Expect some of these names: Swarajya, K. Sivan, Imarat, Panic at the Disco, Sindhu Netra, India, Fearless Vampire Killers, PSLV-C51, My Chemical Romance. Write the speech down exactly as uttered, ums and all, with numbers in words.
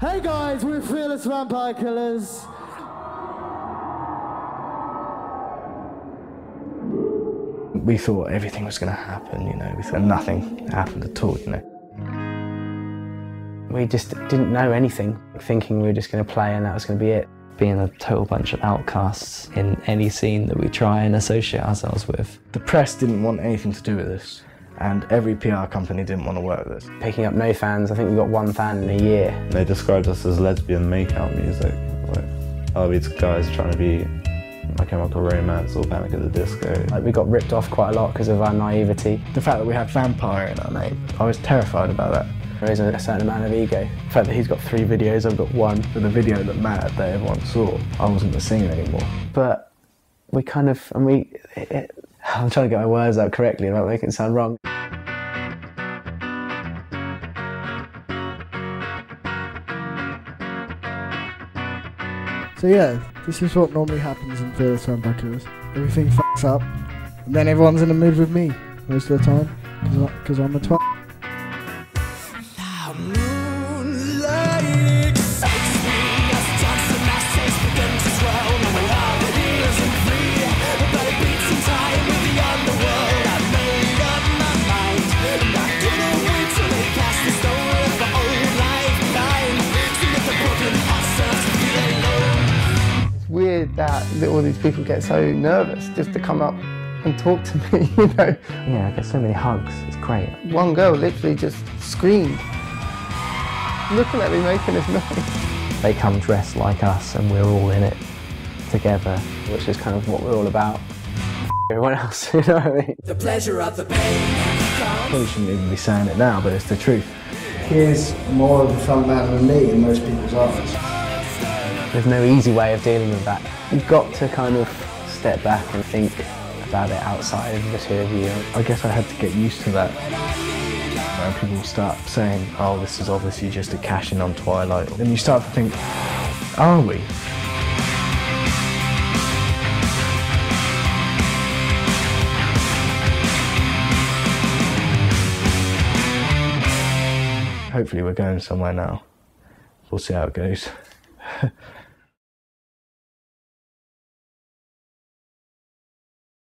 Hey guys, we're Fearless Vampire Killers. We thought everything was going to happen, you know, and nothing happened at all, you know. We just didn't know anything, thinking we were just going to play and that was going to be it. Being a total bunch of outcasts in any scene that we try and associate ourselves with. The press didn't want anything to do with us, and every P R company didn't want to work with us. Picking up no fans, I think we got one fan in a year. They described us as lesbian make-out music. Like, oh, these guys trying to be My Chemical Romance or Panic at the Disco. Like, we got ripped off quite a lot because of our naivety. The fact that we had Vampire in our name, I was terrified about that. There is a certain amount of ego. The fact that he's got three videos, I've got one. For the video that mattered that everyone saw, I wasn't the singer anymore. But we kind of, and we, it, it, I'm trying to get my words out correctly without making it sound wrong. So yeah, this is what normally happens in Fearless Vampire Killers. Everything f***s up, and then everyone's in the mood with me most of the time, because I'm a twat. That all these people get so nervous just to come up and talk to me, you know. Yeah, I get so many hugs, it's great. One girl literally just screamed, looking at me making this noise. They come dressed like us and we're all in it together, which is kind of what we're all about. F everyone else, you know what I mean? The pleasure of the pain. I probably shouldn't even be saying it now, but it's the truth. Here's more of a fun man than me in most people's eyes. There's no easy way of dealing with that. You've got to kind of step back and think about it outside of the two of you. I guess I had to get used to that. When people start saying, oh, this is obviously just a cash-in on Twilight, then you start to think, are we? Hopefully we're going somewhere now. We'll see how it goes.